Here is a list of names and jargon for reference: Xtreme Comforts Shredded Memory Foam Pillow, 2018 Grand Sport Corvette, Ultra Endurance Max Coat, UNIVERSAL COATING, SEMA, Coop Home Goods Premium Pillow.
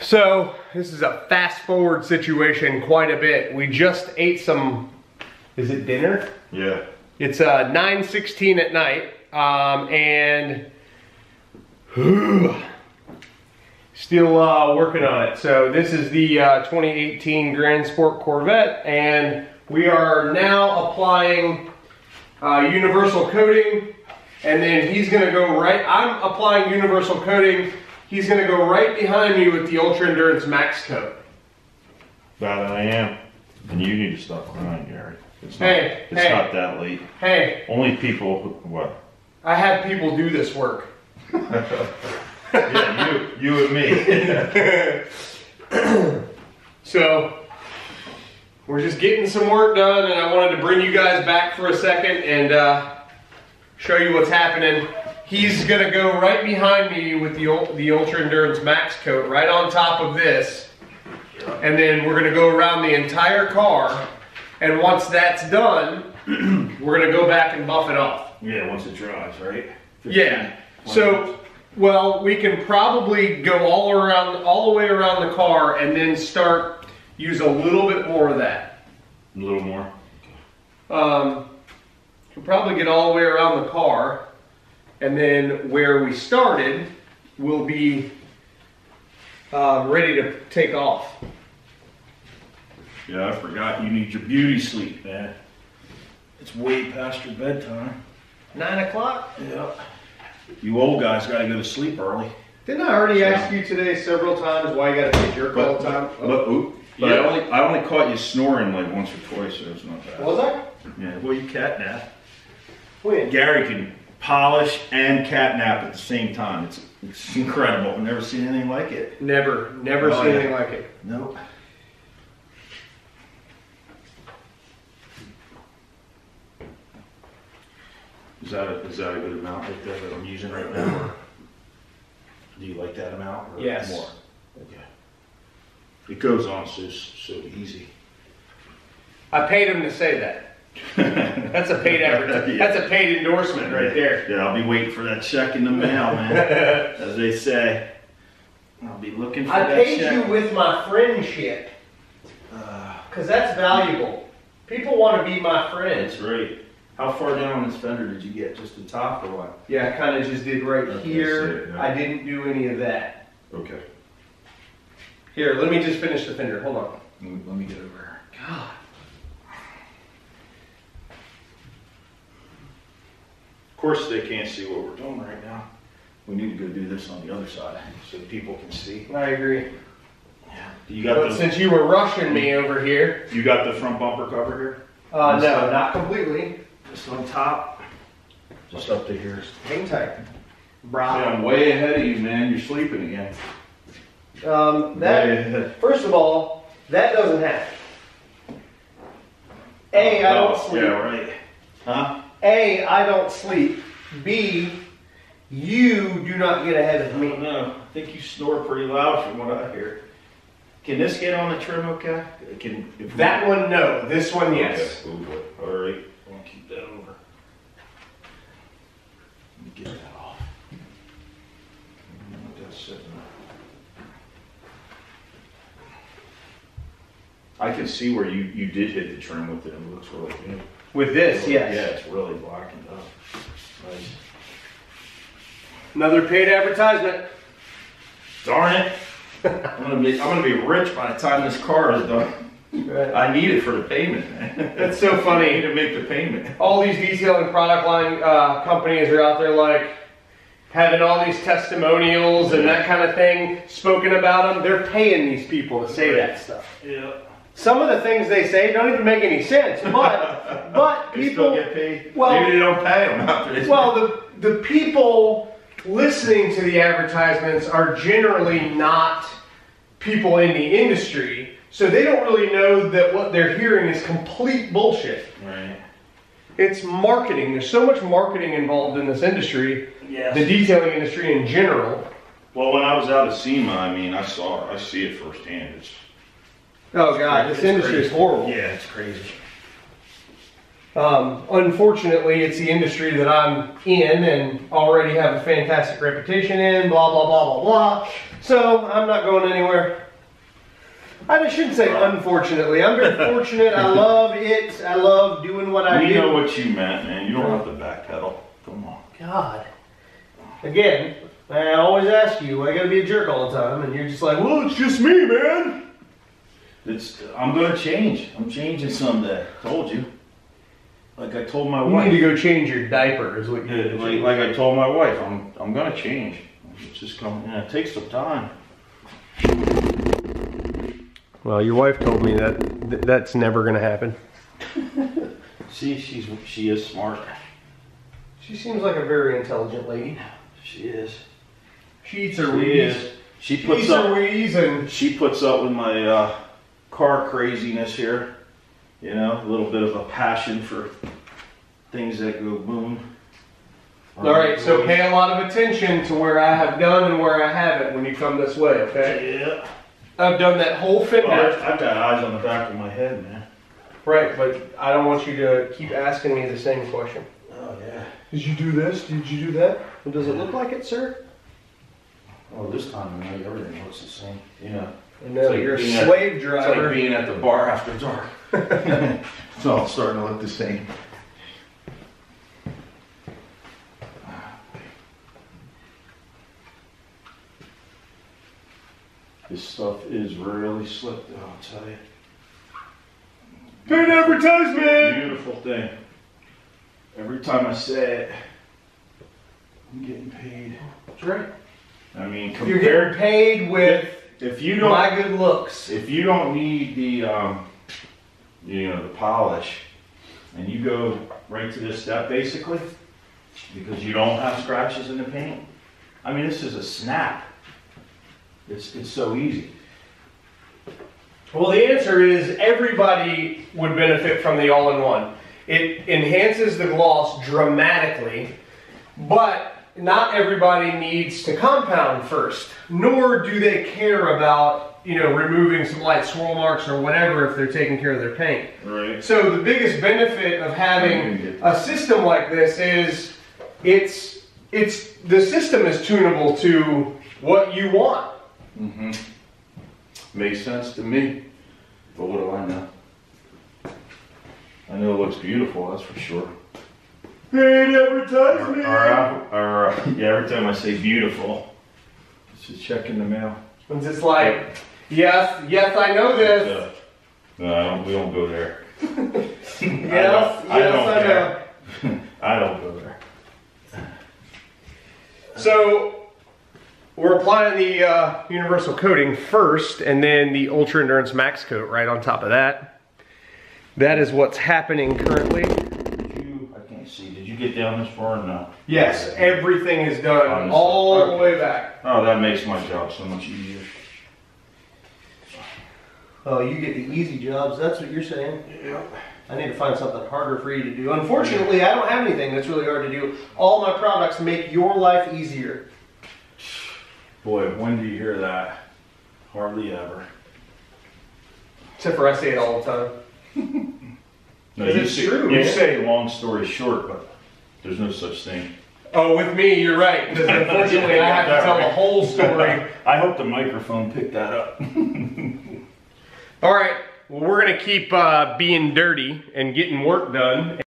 So this is a fast forward situation quite a bit. We just ate some, is it dinner? Yeah. It's 9:16 at night, and still working on it. So this is the 2018 Grand Sport Corvette, and we are now applying universal coating, and then he's gonna go right, I'm applying universal coating, he's gonna go right behind me with the Ultra Endurance Max Coat. That I am, and you need to stop crying, Gary. It's not, hey, it's hey, not that late. Hey. Only people, what? I have people do this work. Yeah, you and me. So, we're just getting some work done, and I wanted to bring you guys back for a second and show you what's happening. He's gonna go right behind me with the Ultra Endurance Max Coat, right on top of this. And then we're gonna go around the entire car. And once that's done, we're gonna go back and buff it off. Yeah, once it dries, right? 15, yeah. So, well, we can probably go all the way around the car, and then start use a little bit more of that. A little more. Can probably get all the way around the car, and then where we started, we'll be ready to take off. Yeah, I forgot you need your beauty sleep, man. It's way past your bedtime. 9 o'clock? Yeah. You old guys gotta go to sleep early. Didn't I already ask you today several times why you gotta take jerk all the time? But yeah. I only caught you snoring like once or twice, so it's not bad. Was I? Yeah, well, you catnap. When? Gary can polish and catnap at the same time. It's incredible. I've never seen anything like it. Never seen anything like it. Nope. Is that a good amount like that I'm using right now? Or do you like that amount or yes. More? Okay. It goes on so easy. I paid him to say that. That's a paid advertisement. Yeah. That's a paid endorsement right there. Yeah, I'll be waiting for that check in the mail, man. As they say, I'll be looking for that check. I paid you with my friendship. Because that's valuable. People want to be my friend. That's right. How far down on this fender did you get? Just the top or what? Yeah, I kind of just did right here. I didn't do any of that. Okay. Here, let me just finish the fender. Hold on. Let me get over here. God. Of course they can't see what we're doing right now. We need to go do this on the other side so people can see. I agree. Yeah. You got since you were rushing me over here. You got the front bumper cover here? No, not completely. Just on top, just up to here. Hang tight. Brown. Yeah, I'm way ahead of you, man. You're sleeping again. First of all, that doesn't happen. A, I don't sleep. Yeah, right. Huh? A, I don't sleep. B, you do not get ahead of me. No, I think you snore pretty loud from what I hear. Can this get on the trim okay? That one, no. This one, yes. Okay. Ooh, all right. Keep that over. Let me get that off. I don't know what that's sitting on. I can see where you did hit the trim with it. It looks really good. With this, yes. Yeah, it's really blocking up. Nice. Another paid advertisement. Darn it. I'm gonna be rich by the time this car is done. Right. I need it for the payment, man. That's so funny. I need to make the payment. All these detailing product line companies are out there like having all these testimonials and that kind of thing spoken about them. They're paying these people to say that stuff. Yeah. Some of the things they say don't even make any sense, but people get paid. Well, maybe they don't pay them after this. Well, the people listening to the advertisements are generally not people in the industry. So they don't really know that what they're hearing is complete bullshit. Right. It's marketing. There's so much marketing involved in this industry, yes. The detailing industry in general. Well, when I was out at SEMA, I mean, I see it firsthand. It's, oh God, it's this industry is horrible. Yeah, it's crazy. Unfortunately, it's the industry that I'm in and already have a fantastic reputation in, blah, blah, blah, blah, blah. So I'm not going anywhere. I shouldn't say unfortunately. I'm very fortunate. I love it. I love doing what I do. We know what you meant, man. You don't have to backpedal. Come on. God. Again, I always ask you, I gotta be a jerk all the time, and you're just like, well, it's just me, man. It's, I'm gonna change. I'm changing someday. Told you. Like I told my wife. You need to go change your diaper is what you did. Like I told my wife, I'm gonna change. It's just coming. It takes some time. Well, your wife told me that that's never gonna happen. See, she is smart. She seems like a very intelligent lady. She is. She eats her weeds. She puts up with my car craziness here. You know, a little bit of a passion for things that go boom. Alright, so pay a lot of attention to where I have done and where I haven't when you come this way, okay? Yeah. I've done that whole fitness. Oh, I've got eyes on the back of my head, man. Right, but I don't want you to keep asking me the same question. Oh, yeah. Did you do this? Did you do that? Well, does it look like it, sir? Well, this time, I mean, everything looks the same. You know. I know, like you're a slave driver. It's like being at the bar after dark. It's all starting to look the same. This stuff is really slick, though, I'll tell you. Paid advertisement! Beautiful thing. Every time I say it, I'm getting paid. That's right. I mean, compared... You're getting paid with if you don't, my good looks. If you don't need the, you know, the polish, and you go right to this step, basically, because you don't have scratches in the paint. I mean, this is a snap. It's so easy. Well, the answer is everybody would benefit from the all-in-one. It enhances the gloss dramatically, but not everybody needs to compound first, nor do they care about, you know, removing some light swirl marks or whatever if they're taking care of their paint. Right. So the biggest benefit of having a system like this is the system is tunable to what you want. Mm-hmm. Makes sense to me, but what do I know? I know it looks beautiful, that's for sure. Paid advertisement! Yeah, every time I say beautiful, it's just checking the mail. It's just like, yep. yes, I know this. No, we don't go there. Yes, I know. I don't go there. So, we're applying the universal coating first, and then the Ultra Endurance Max Coat right on top of that. That is what's happening currently. I can't see. Did you get down this far or no? Yes, everything is done all the way back. Oh, that makes my job so much easier. Oh, you get the easy jobs. That's what you're saying. Yeah. I need to find something harder for you to do. Unfortunately, I don't have anything that's really hard to do. All my products make your life easier. Boy, when do you hear that? Hardly ever. Except for I say it all the time. No, it's true. You say long story short, but there's no such thing. Oh, with me, you're right. Because unfortunately, I have to tell the whole story. I hope the microphone picked that up. All right. Well, we're going to keep being dirty and getting work done.